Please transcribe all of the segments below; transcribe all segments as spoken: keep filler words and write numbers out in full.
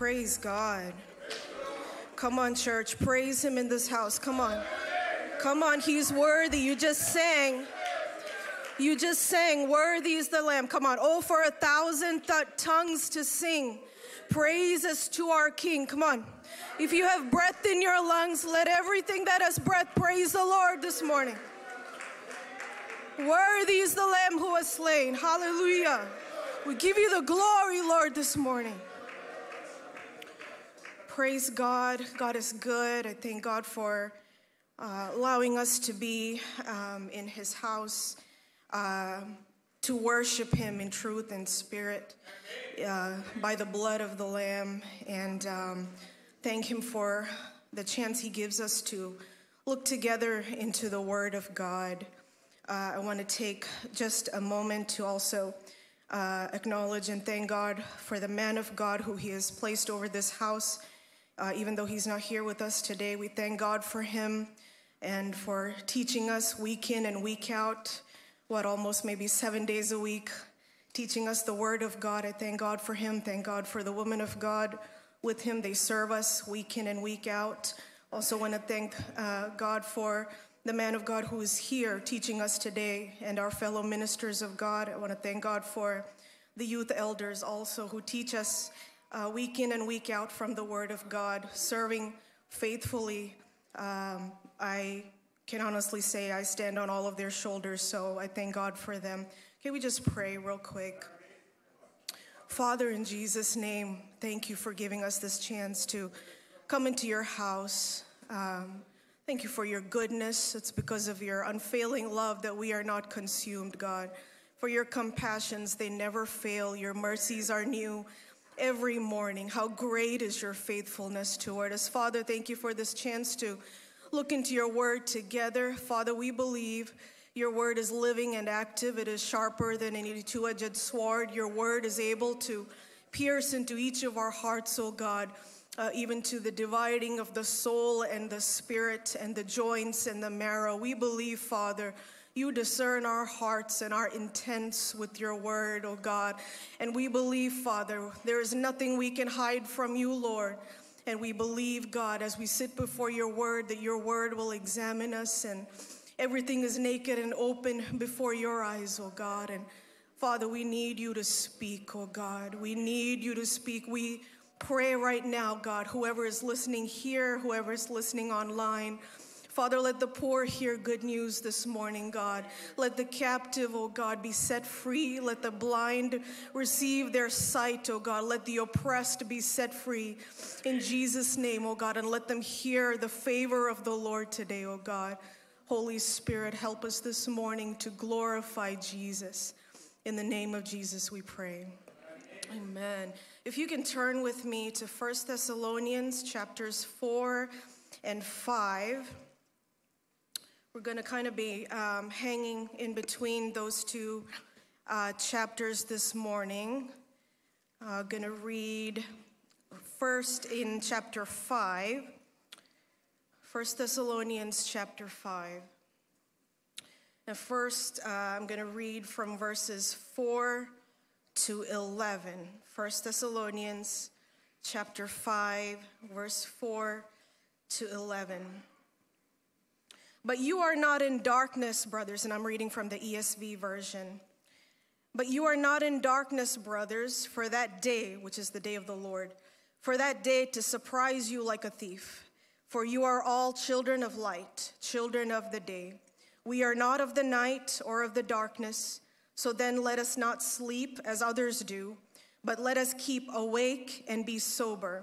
Praise God. Come on, church. Praise him in this house. Come on. Come on. He's worthy. You just sang. You just sang, worthy is the Lamb. Come on. Oh, for a thousand th- tongues to sing praises to our King. Come on. If you have breath in your lungs, let everything that has breath praise the Lord this morning. Worthy is the Lamb who was slain. Hallelujah. We give you the glory, Lord, this morning. Praise God. God is good. I thank God for uh, allowing us to be um, in his house, uh, to worship him in truth and spirit uh, by the blood of the Lamb, and um, thank him for the chance he gives us to look together into the Word of God. Uh, I want to take just a moment to also uh, acknowledge and thank God for the man of God who he has placed over this house. Uh, even though he's not here with us today, we thank God for him and for teaching us week in and week out, what, almost maybe seven days a week, teaching us the Word of God. I thank God for him. Thank God for the women of God with him. They serve us week in and week out. Also want to thank uh, God for the man of God who is here teaching us today, and our fellow ministers of God. I want to thank God for the youth elders also who teach us uh, week in and week out from the Word of God, serving faithfully. Um, I can honestly say I stand on all of their shoulders, so I thank God for them. Can we just pray real quick? Father, in Jesus' name, thank you for giving us this chance to come into your house. Um, Thank you for your goodness. It's because of your unfailing love that we are not consumed, God. For your compassions, they never fail. Your mercies are new every morning. How great is your faithfulness toward us. Father, thank you for this chance to look into your word together. Father, we believe your word is living and active. It is sharper than any two-edged sword. Your word is able to pierce into each of our hearts, oh God. Uh, even to the dividing of the soul and the spirit and the joints and the marrow. We believe, Father, you discern our hearts and our intents with your word, oh God. And we believe, Father, there is nothing we can hide from you, Lord. And we believe, God, as we sit before your word, that your word will examine us, and everything is naked and open before your eyes, oh God. And Father, we need you to speak, oh God. We need you to speak. We pray right now, God, whoever is listening here, whoever is listening online. Father, let the poor hear good news this morning, God. Let the captive, oh God, be set free. Let the blind receive their sight, oh God. Let the oppressed be set free in Jesus' name, oh God. And let them hear the favor of the Lord today, oh God. Holy Spirit, help us this morning to glorify Jesus. In the name of Jesus, we pray. Amen. If you can turn with me to First Thessalonians chapters four and five. We're going to kind of be um, hanging in between those two uh, chapters this morning. I'm uh, going to read first in chapter five. First Thessalonians chapter five. And first, uh, I'm going to read from verses four to eleven. First Thessalonians chapter five, verse four to eleven. But you are not in darkness, brothers, and I'm reading from the E S V version. But you are not in darkness, brothers, for that day, which is the day of the Lord, for that day to surprise you like a thief. For you are all children of light, children of the day. We are not of the night or of the darkness. So then let us not sleep as others do, but let us keep awake and be sober.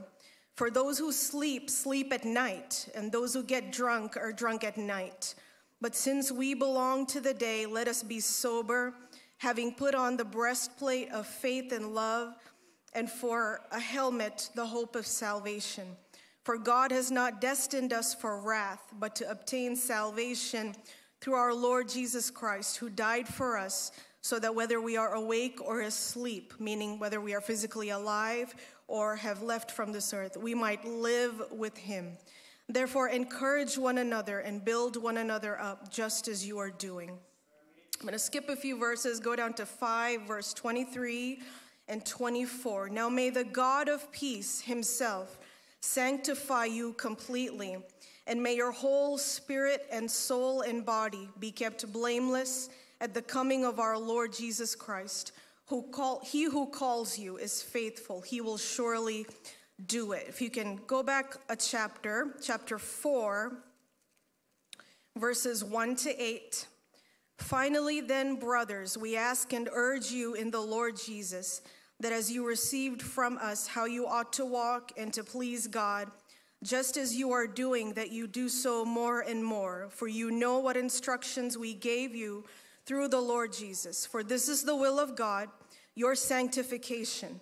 For those who sleep, sleep at night, and those who get drunk are drunk at night. But since we belong to the day, let us be sober, having put on the breastplate of faith and love, and for a helmet, the hope of salvation. For God has not destined us for wrath, but to obtain salvation through our Lord Jesus Christ, who died for us, so that whether we are awake or asleep, meaning whether we are physically alive or have left from this earth, we might live with him. Therefore, encourage one another and build one another up, just as you are doing. I'm going to skip a few verses, go down to five, verse twenty-three, and twenty-four. Now may the God of peace himself sanctify you completely, and may your whole spirit and soul and body be kept blameless at the coming of our Lord Jesus Christ. Who call, he who calls you is faithful. He will surely do it. If you can go back a chapter, chapter four, verses one to eight. Finally then, brothers, we ask and urge you in the Lord Jesus, that as you received from us how you ought to walk and to please God, just as you are doing, that you do so more and more. For you know what instructions we gave you through the Lord Jesus. For this is the will of God, your sanctification,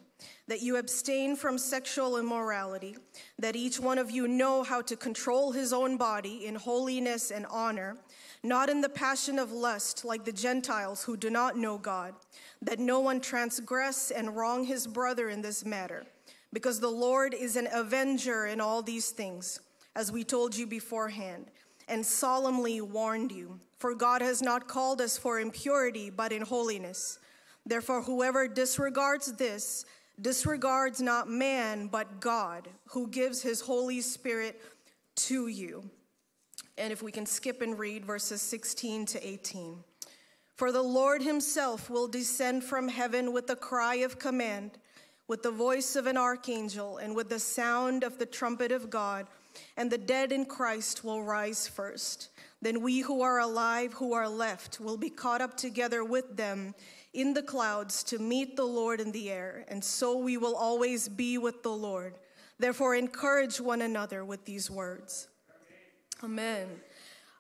that you abstain from sexual immorality, that each one of you know how to control his own body in holiness and honor, not in the passion of lust like the Gentiles who do not know God, that no one transgress and wrong his brother in this matter, because the Lord is an avenger in all these things, as we told you beforehand, and solemnly warned you. For God has not called us for impurity, but in holiness. Therefore, whoever disregards this, disregards not man, but God, who gives his Holy Spirit to you. And if we can skip and read verses sixteen to eighteen. For the Lord himself will descend from heaven with the cry of command, with the voice of an archangel, and with the sound of the trumpet of God, and the dead in Christ will rise first. Then we who are alive, who are left, will be caught up together with them in the clouds to meet the Lord in the air, and so we will always be with the Lord. Therefore, encourage one another with these words. Amen.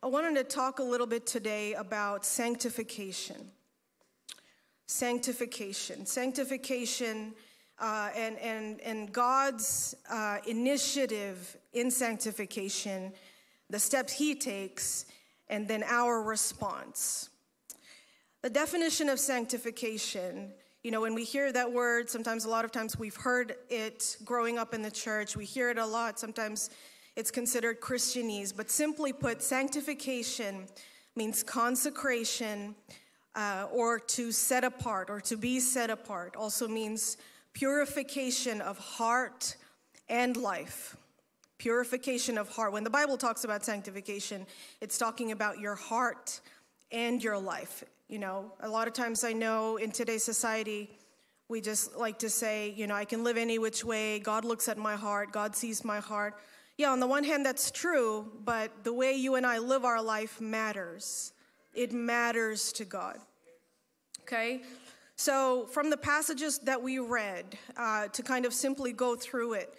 I wanted to talk a little bit today about sanctification. Sanctification. Sanctification uh, and, and, and God's uh, initiative in sanctification, the steps he takes, and then our response. The definition of sanctification, you know, when we hear that word, sometimes a lot of times we've heard it growing up in the church. We hear it a lot. Sometimes it's considered Christianese, but simply put, sanctification means consecration uh, or to set apart or to be set apart. Also means purification of heart and life. Purification of heart. When the Bible talks about sanctification, it's talking about your heart and your life. You know, a lot of times I know in today's society, we just like to say, you know, I can live any which way. God looks at my heart. God sees my heart. Yeah, on the one hand, that's true, but the way you and I live our life matters. It matters to God, okay? So from the passages that we read, uh, to kind of simply go through it,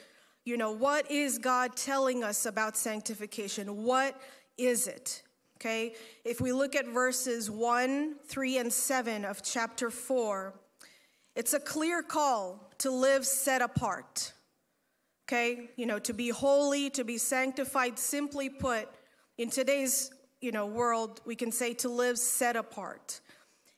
you know, what is God telling us about sanctification? What is it, okay? If we look at verses one, three, and seven of chapter four, it's a clear call to live set apart. Okay, you know, to be holy, to be sanctified, simply put, in today's, you know, world, we can say to live set apart.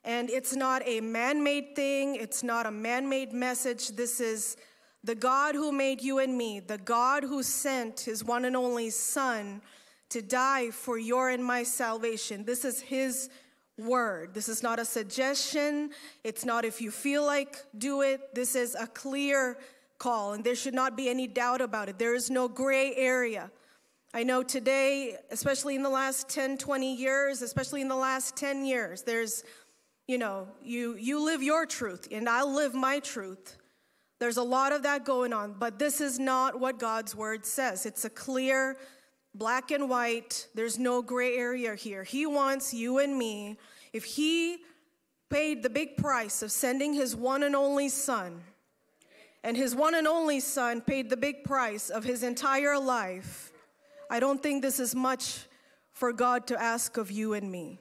And it's not a man-made thing. It's not a man-made message. This is the God who made you and me, the God who sent his one and only Son to die for your and my salvation. This is his word. This is not a suggestion. It's not if you feel like do it. This is a clear call, and there should not be any doubt about it. There is no gray area. I know today, especially in the last ten, twenty years, especially in the last ten years, there's, you know, you, you live your truth and I'll live my truth. There's a lot of that going on, but this is not what God's word says. It's a clear, black and white. There's no gray area here. He wants you and me. If he paid the big price of sending his one and only Son, and his one and only Son paid the big price of his entire life, I don't think this is much for God to ask of you and me.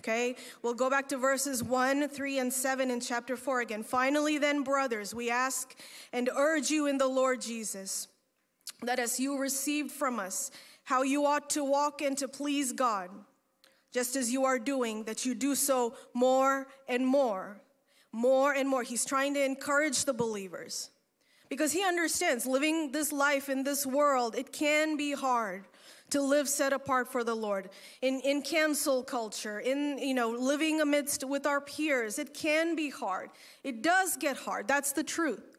Okay? We'll go back to verses one, three, and seven in chapter four again. Finally then, brothers, we ask and urge you in the Lord Jesus, that as you received from us how you ought to walk and to please God, just as you are doing, that you do so more and more. More and more. He's trying to encourage the believers because he understands living this life in this world, it can be hard. to live set apart for the Lord. In, in cancel culture, in, you know, living amidst with our peers, it can be hard. It does get hard. That's the truth,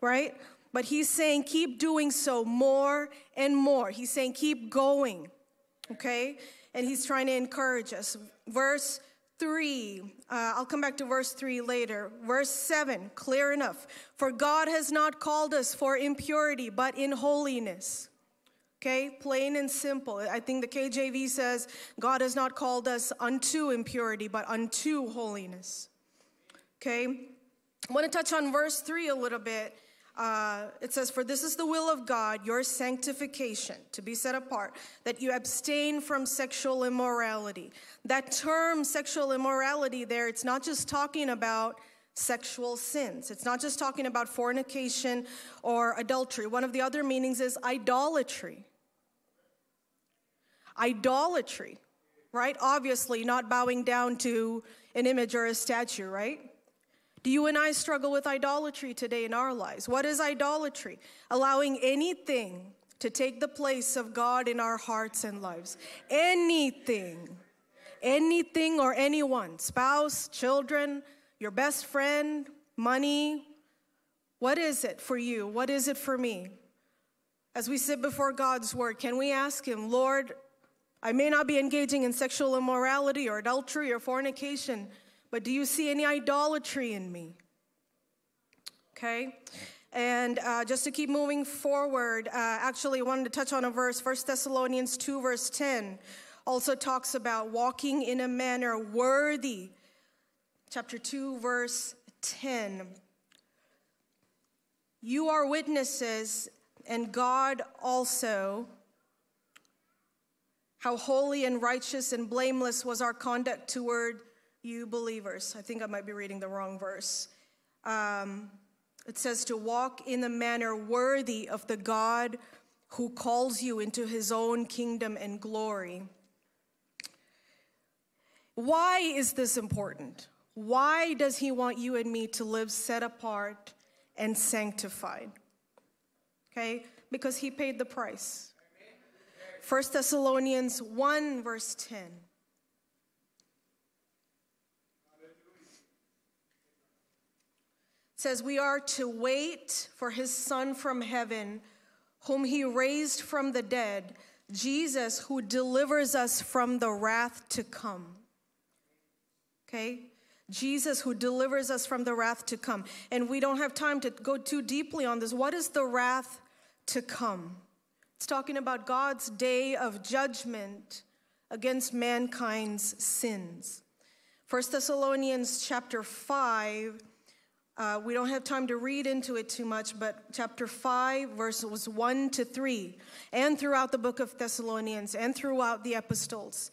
right? But he's saying, keep doing so more and more. He's saying, keep going, okay? And he's trying to encourage us. Verse three, uh, I'll come back to verse three later. Verse seven, clear enough. For God has not called us for impurity, but in holiness. Okay, plain and simple. I think the K J V says, God has not called us unto impurity, but unto holiness. Okay, I want to touch on verse three a little bit. Uh, it says, for this is the will of God, your sanctification, to be set apart, that you abstain from sexual immorality. That term sexual immorality there, it's not just talking about sexual sins. It's not just talking about fornication or adultery. One of the other meanings is idolatry. Idolatry, right? Obviously not bowing down to an image or a statue, right? Do you and I struggle with idolatry today in our lives? What is idolatry? Allowing anything to take the place of God in our hearts and lives. Anything. Anything or anyone. Spouse, children, your best friend, money. What is it for you? What is it for me? As we sit before God's word, can we ask him, Lord, I may not be engaging in sexual immorality or adultery or fornication, but do you see any idolatry in me? Okay? And uh, just to keep moving forward, uh, actually I wanted to touch on a verse, First Thessalonians two verse ten, also talks about walking in a manner worthy. Chapter two verse ten. You are witnesses, and God also, how holy and righteous and blameless was our conduct toward you believers. I think I might be reading the wrong verse. Um, it says to walk in a manner worthy of the God who calls you into his own kingdom and glory. Why is this important? Why does he want you and me to live set apart and sanctified? Okay? Because he paid the price. First Thessalonians one verse ten. Says we are to wait for his son from heaven, whom he raised from the dead, Jesus, who delivers us from the wrath to come. Okay? Jesus, who delivers us from the wrath to come. And we don't have time to go too deeply on this. What is the wrath to come? It's talking about God's day of judgment against mankind's sins. First Thessalonians chapter five. Uh, we don't have time to read into it too much, but chapter five, verses one to three, and throughout the book of Thessalonians and throughout the epistles,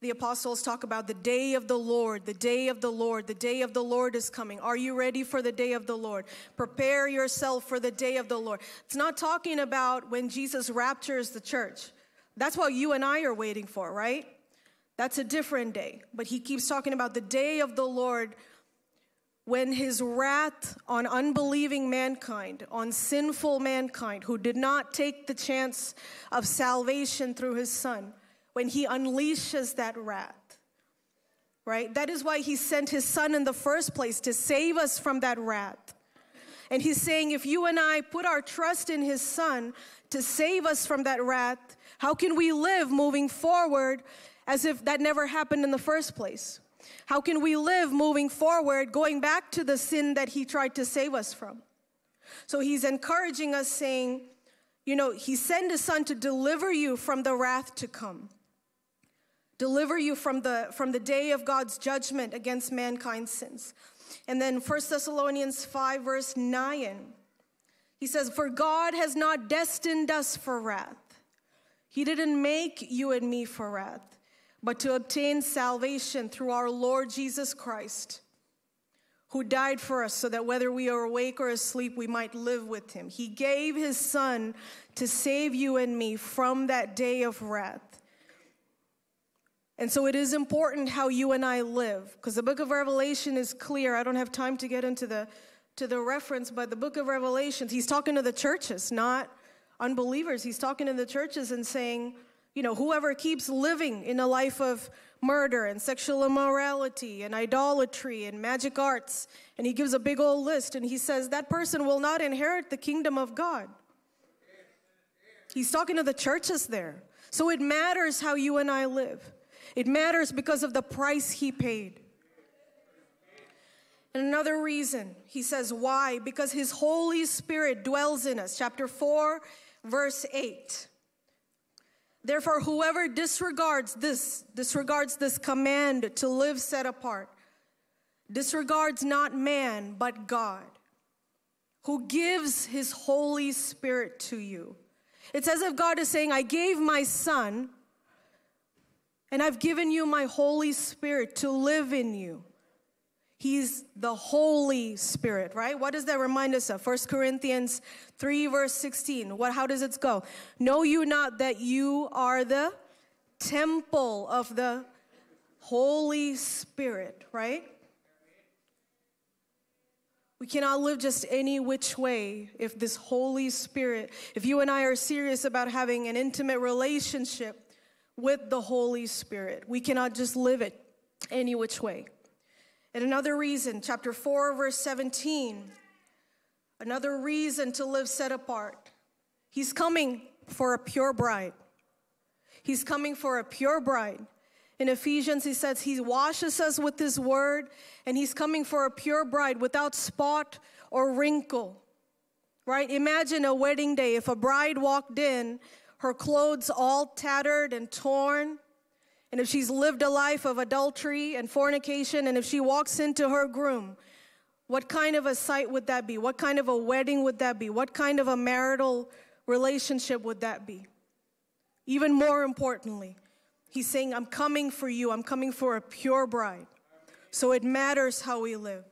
the apostles talk about the day of the Lord, the day of the Lord, the day of the Lord is coming. Are you ready for the day of the Lord? Prepare yourself for the day of the Lord. It's not talking about when Jesus raptures the church. That's what you and I are waiting for, right? That's a different day. But he keeps talking about the day of the Lord, when his wrath on unbelieving mankind, on sinful mankind, who did not take the chance of salvation through his son, when he unleashes that wrath, right? That is why he sent his son in the first place, to save us from that wrath. And he's saying, if you and I put our trust in his son to save us from that wrath, how can we live moving forward as if that never happened in the first place? How can we live moving forward, going back to the sin that he tried to save us from? So he's encouraging us, saying, you know, he sent his son to deliver you from the wrath to come. Deliver you from the, from the day of God's judgment against mankind's sins. And then First Thessalonians five verse nine, he says, for God has not destined us for wrath. He didn't make you and me for wrath, but to obtain salvation through our Lord Jesus Christ, who died for us so that whether we are awake or asleep, we might live with him. He gave his son to save you and me from that day of wrath. And so it is important how you and I live, because the book of Revelation is clear. I don't have time to get into the, to the reference, but the book of Revelation, he's talking to the churches, not unbelievers. He's talking to the churches and saying, you know, whoever keeps living in a life of murder and sexual immorality and idolatry and magic arts, and he gives a big old list, and he says that person will not inherit the kingdom of God. He's talking to the churches there. So it matters how you and I live. It matters because of the price he paid. And another reason, he says, why? Because his Holy Spirit dwells in us. Chapter four, verse eight. Therefore, whoever disregards this, disregards this command to live set apart, disregards not man, but God, who gives his Holy Spirit to you. It's as if God is saying, I gave my son, and I've given you my Holy Spirit to live in you. He's the Holy Spirit, right? What does that remind us of? First Corinthians three, verse sixteen. What, how does it go? Know you not that you are the temple of the Holy Spirit, right? We cannot live just any which way if this Holy Spirit, if you and I are serious about having an intimate relationship with the Holy Spirit. We cannot just live it any which way. And another reason, chapter four, verse seventeen, another reason to live set apart. He's coming for a pure bride. He's coming for a pure bride. In Ephesians, he says he washes us with his word, and he's coming for a pure bride without spot or wrinkle, right? Imagine a wedding day. If a bride walked in, her clothes all tattered and torn, and if she's lived a life of adultery and fornication, and if she walks into her groom, what kind of a sight would that be? What kind of a wedding would that be? What kind of a marital relationship would that be? Even more importantly, he's saying, I'm coming for you. I'm coming for a pure bride. So it matters how we live.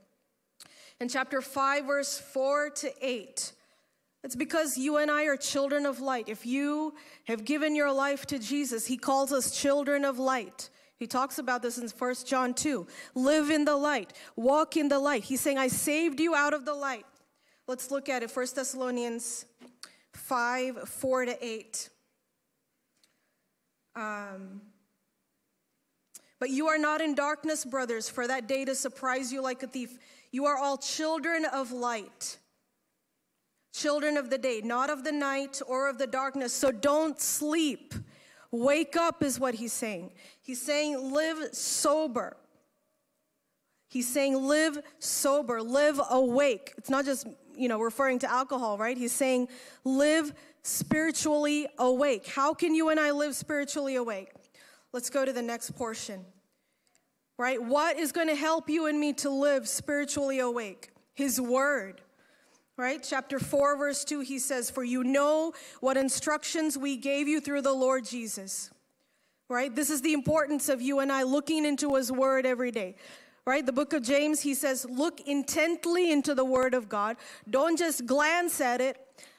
In chapter five, verse four to eight, it's because you and I are children of light. If you have given your life to Jesus, he calls us children of light. He talks about this in First John two. Live in the light. Walk in the light. He's saying, I saved you out of the light. Let's look at it. First Thessalonians five, four to eight. Um, but you are not in darkness, brothers, for that day to surprise you like a thief. You are all children of light. Children of the day, not of the night or of the darkness. So don't sleep. Wake up is what he's saying. He's saying live sober. He's saying live sober, live awake. It's not just, you know, referring to alcohol, right? He's saying live spiritually awake. How can you and I live spiritually awake? Let's go to the next portion, right? What is going to help you and me to live spiritually awake? His word. Right? Chapter four, verse two, he says, for you know what instructions we gave you through the Lord Jesus. Right? This is the importance of you and I looking into his word every day. Right? The book of James, he says, look intently into the word of God. Don't just glance at it.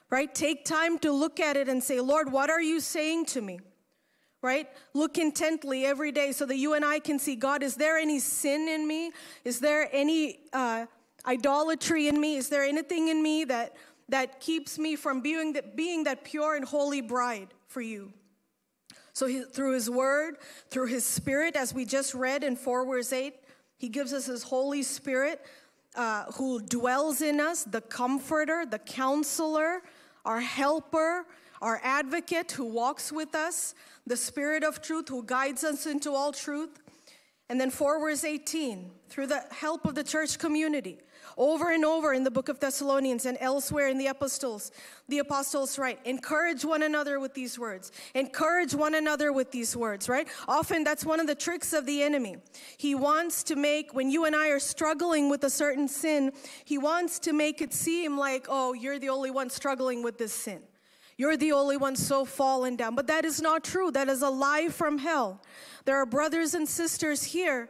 Right? Take time to look at it and say, Lord, what are you saying to me? Right? Look intently every day so that you and I can see, God, is there any sin in me? Is there any uh idolatry in me? Is there anything in me that, that keeps me from being that, being that pure and holy bride for you? So he, through his word, through his spirit, as we just read in four verse eight, he gives us his Holy Spirit uh, who dwells in us, the comforter, the counselor, our helper, our advocate who walks with us, the spirit of truth who guides us into all truth. And then four verse eighteen, through the help of the church community. Over and over in the book of Thessalonians and elsewhere in the apostles, the apostles write, encourage one another with these words. Encourage one another with these words, right? Often that's one of the tricks of the enemy. He wants to make, when you and I are struggling with a certain sin, he wants to make it seem like, oh, you're the only one struggling with this sin. You're the only one so fallen down. But that is not true. That is a lie from hell. There are brothers and sisters here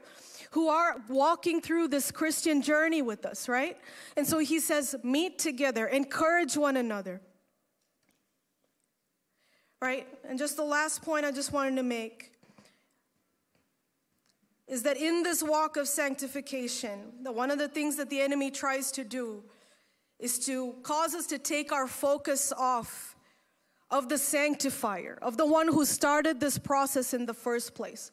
who are walking through this Christian journey with us, right? And so he says, meet together, encourage one another, right? And just the last point I just wanted to make is that in this walk of sanctification, the, one of the things that the enemy tries to do is to cause us to take our focus off of the sanctifier, of the one who started this process in the first place,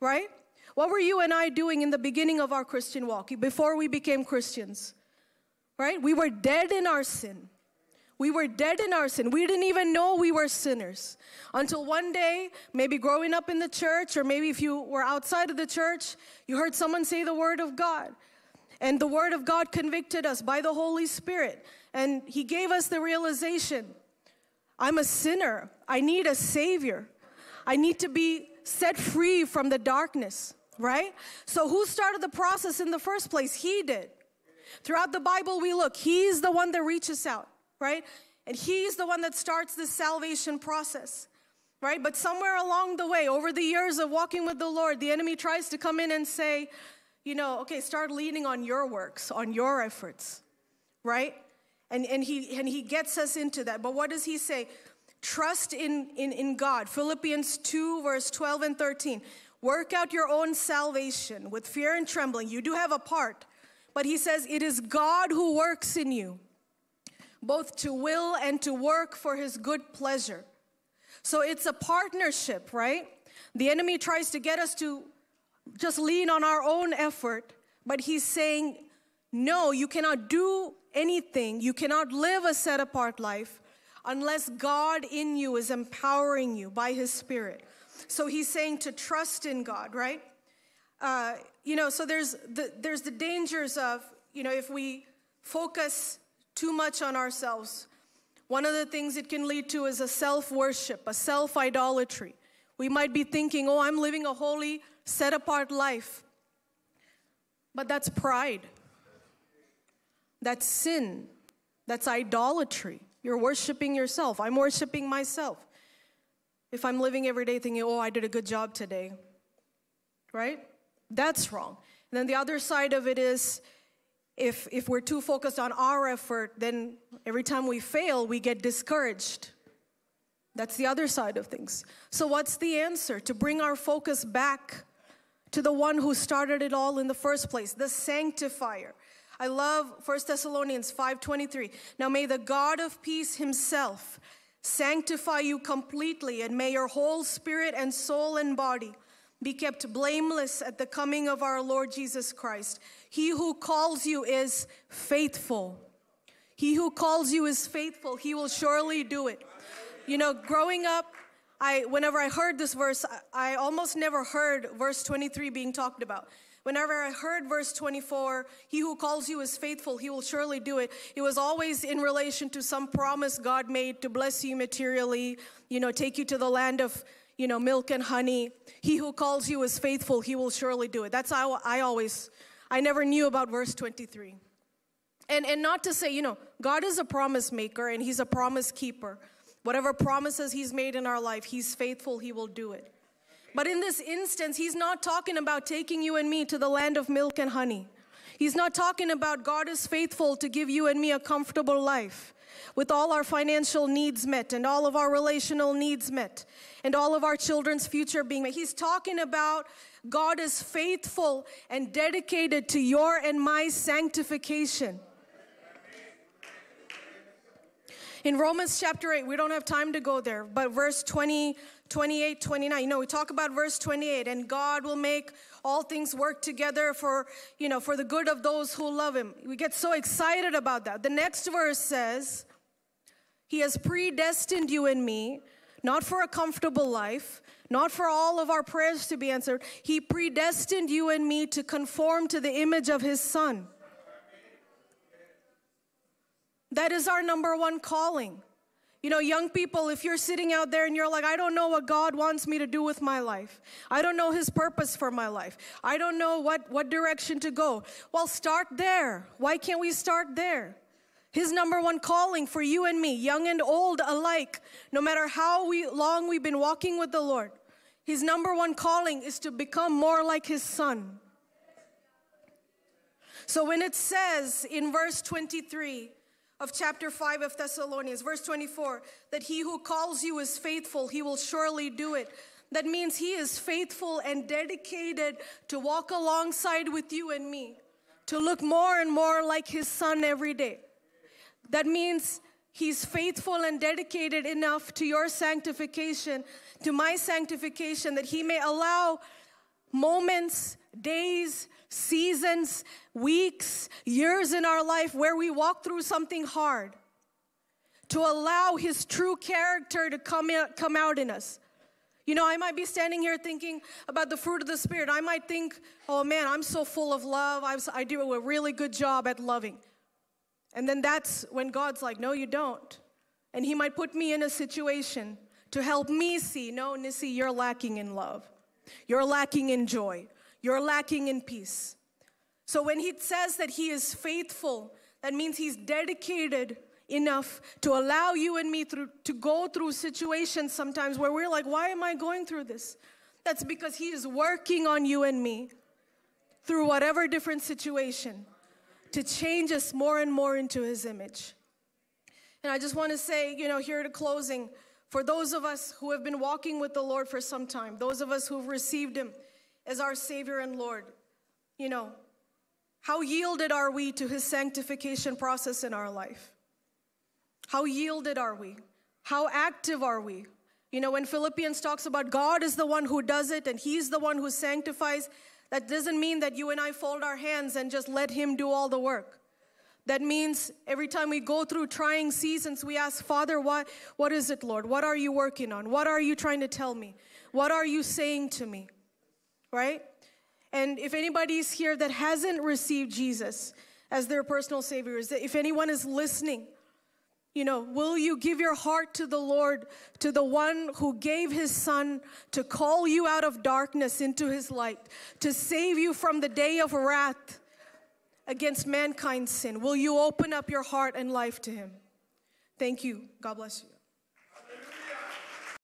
right? What were you and I doing in the beginning of our Christian walk, before we became Christians, right? We were dead in our sin. We were dead in our sin. We didn't even know we were sinners until one day, maybe growing up in the church, or maybe if you were outside of the church, you heard someone say the word of God. And the word of God convicted us by the Holy Spirit. And he gave us the realization, I'm a sinner. I need a savior. I need to be set free from the darkness, right? So who started the process in the first place? He did. Throughout the Bible, we look. He's the one that reaches out, right? And he's the one that starts this salvation process, right? But somewhere along the way, over the years of walking with the Lord, the enemy tries to come in and say, you know, okay, start leaning on your works, on your efforts, right? And, and, he, and he gets us into that. But what does he say? Trust in, in, in God. Philippians two, verse twelve and thirteen. Work out your own salvation with fear and trembling. You do have a part. But he says, it is God who works in you, both to will and to work for his good pleasure. So it's a partnership, right? The enemy tries to get us to just lean on our own effort, but he's saying, no, you cannot do anything. You cannot live a set-apart life unless God in you is empowering you by his Spirit. So he's saying to trust in God, right? Uh, you know, so there's the, there's the dangers of, you know, if we focus too much on ourselves, one of the things it can lead to is a self-worship, a self-idolatry. We might be thinking, oh, I'm living a holy, set-apart life. But that's pride. That's sin. That's idolatry. You're worshiping yourself. I'm worshiping myself. If I'm living every day thinking, oh, I did a good job today, right? That's wrong. And then the other side of it is, If, if we're too focused on our effort, then every time we fail, we get discouraged. That's the other side of things. So what's the answer? To bring our focus back to the one who started it all in the first place, the sanctifier. I love First Thessalonians five twenty-three. Now may the God of peace himself sanctify you completely, and may your whole spirit and soul and body be kept blameless at the coming of our Lord Jesus Christ. He who calls you is faithful. He who calls you is faithful. He will surely do it. You know, growing up, I whenever I heard this verse, I, I almost never heard verse twenty-three being talked about. Whenever I heard verse twenty-four, he who calls you is faithful, he will surely do it, it was always in relation to some promise God made to bless you materially, you know, take you to the land of, you know, milk and honey. He who calls you is faithful, he will surely do it. That's how I always, I never knew about verse twenty-three. And, and not to say, you know, God is a promise maker and he's a promise keeper. Whatever promises he's made in our life, he's faithful, he will do it. But in this instance, he's not talking about taking you and me to the land of milk and honey. He's not talking about God is faithful to give you and me a comfortable life with all our financial needs met and all of our relational needs met and all of our children's future being met. He's talking about God is faithful and dedicated to your and my sanctification. In Romans chapter eight, we don't have time to go there, but verse twenty, twenty-eight, twenty-nine, you know, we talk about verse twenty-eight, and God will make all things work together for, you know, for the good of those who love him. We get so excited about that. The next verse says, he has predestined you and me, not for a comfortable life, not for all of our prayers to be answered. He predestined you and me to conform to the image of his son. That is our number one calling. You know, young people, if you're sitting out there and you're like, I don't know what God wants me to do with my life. I don't know his purpose for my life. I don't know what, what direction to go. Well, start there. Why can't we start there? His number one calling for you and me, young and old alike, no matter how we, long we've been walking with the Lord, his number one calling is to become more like his son. So when it says in verse twenty-three, of chapter five of Thessalonians, verse twenty-four, that he who calls you is faithful, he will surely do it. That means he is faithful and dedicated to walk alongside with you and me, to look more and more like his son every day. That means He's faithful and dedicated enough to your sanctification, to my sanctification, that he may allow moments, days, seasons, weeks, years in our life where we walk through something hard, to allow his true character to come out, come out in us. You know, I might be standing here thinking about the fruit of the Spirit. I might think, oh man, I'm so full of love. I, was, I do a really good job at loving. And then that's when God's like, no, you don't. And he might put me in a situation to help me see, no, Nissy, you're lacking in love. You're lacking in joy. You're lacking in peace. So when he says that he is faithful, that means he's dedicated enough to allow you and me through, to go through situations sometimes where we're like, why am I going through this? That's because he is working on you and me through whatever different situation, to change us more and more into his image. And I just want to say, you know, here at a closing, for those of us who have been walking with the Lord for some time, those of us who've received him as our Savior and Lord, you know, how yielded are we to his sanctification process in our life? How yielded are we? How active are we? You know, when Philippians talks about God is the one who does it and he's the one who sanctifies, that doesn't mean that you and I fold our hands and just let him do all the work. That means every time we go through trying seasons, we ask, Father, what, what is it, Lord? What are you working on? What are you trying to tell me? What are you saying to me? Right? And if anybody's here that hasn't received Jesus as their personal Savior, if anyone is listening, you know, will you give your heart to the Lord, to the one who gave his son to call you out of darkness into his light, to save you from the day of wrath against mankind's sin? Will you open up your heart and life to him? Thank you. God bless you.